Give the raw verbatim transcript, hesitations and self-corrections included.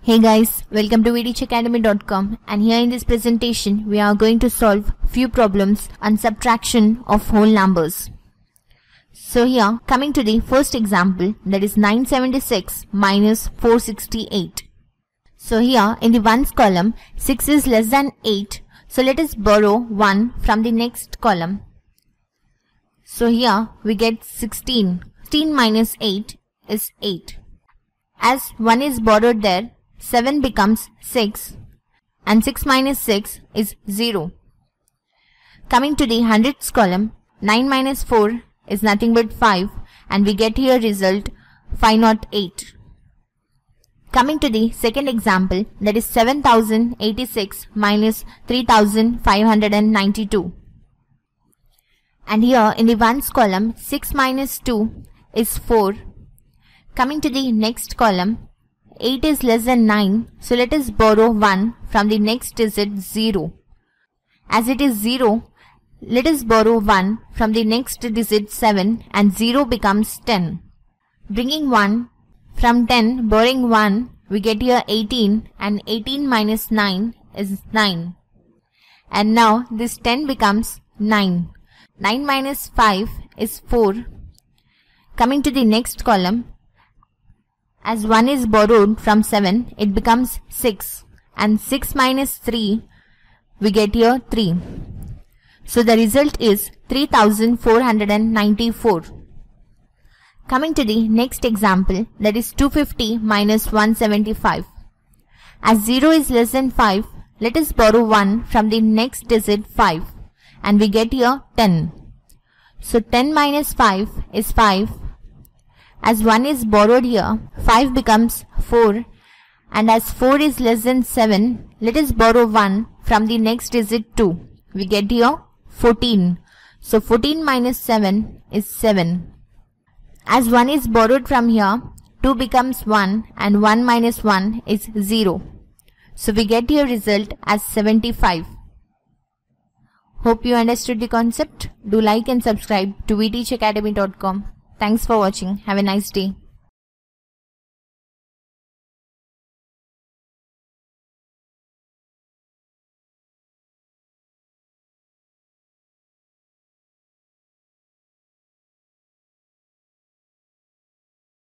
Hey guys, welcome to we teach academy dot com, and here in this presentation we are going to solve few problems on subtraction of whole numbers. So here, coming to the first example, that is nine seventy-six minus four sixty-eight. So here in the ones column, six is less than eight. So let us borrow one from the next column. So here we get sixteen. sixteen minus eight is eight. As one is borrowed there, seven becomes six, and six minus six is zero. Coming to the hundreds column, nine minus four is nothing but five, and we get here result five hundred eight. Coming to the second example, that is seven thousand eighty-six minus three thousand five hundred ninety-two. And here in the ones column, six minus two is four. Coming to the next column, eight is less than nine, so let us borrow one from the next digit zero. As it is zero, let us borrow one from the next digit seven, and zero becomes ten. Bringing one from ten, borrowing one, we get here eighteen, and eighteen minus nine is nine. And now this ten becomes nine. nine minus five is four. Coming to the next column, as one is borrowed from seven, it becomes six, and six minus three, we get here three. So the result is three thousand four hundred ninety-four. Coming to the next example, that is two hundred fifty minus one hundred seventy-five. As zero is less than five, let us borrow one from the next digit five, and we get here ten. So ten minus five is five. As one is borrowed here, five becomes four, and as four is less than seven, let us borrow one from the next digit two. We get here fourteen. So fourteen minus seven is seven. As one is borrowed from here, two becomes one, and one minus one is zero. So we get here result as seventy-five. Hope you understood the concept. Do like and subscribe to we teach academy dot com. Thanks for watching. Have a nice day.